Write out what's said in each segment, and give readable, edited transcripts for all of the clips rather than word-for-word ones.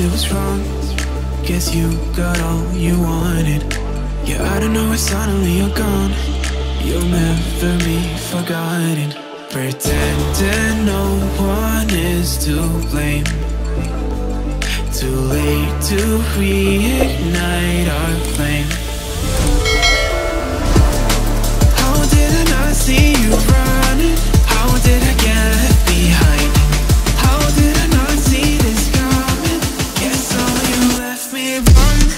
guessed it was wrong. Guess you got all you wanted. Yeah, I don't know, it's suddenly you're gone. You'll never be forgotten. Pretending no one is to blame. Too late to reignite our flame. How didn't I see you running? How did I get left behind? How did I not see this coming? Guess all you left me running.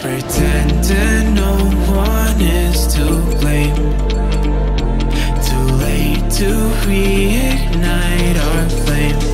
Pretending no one is to blame. Too late to reignite our flame.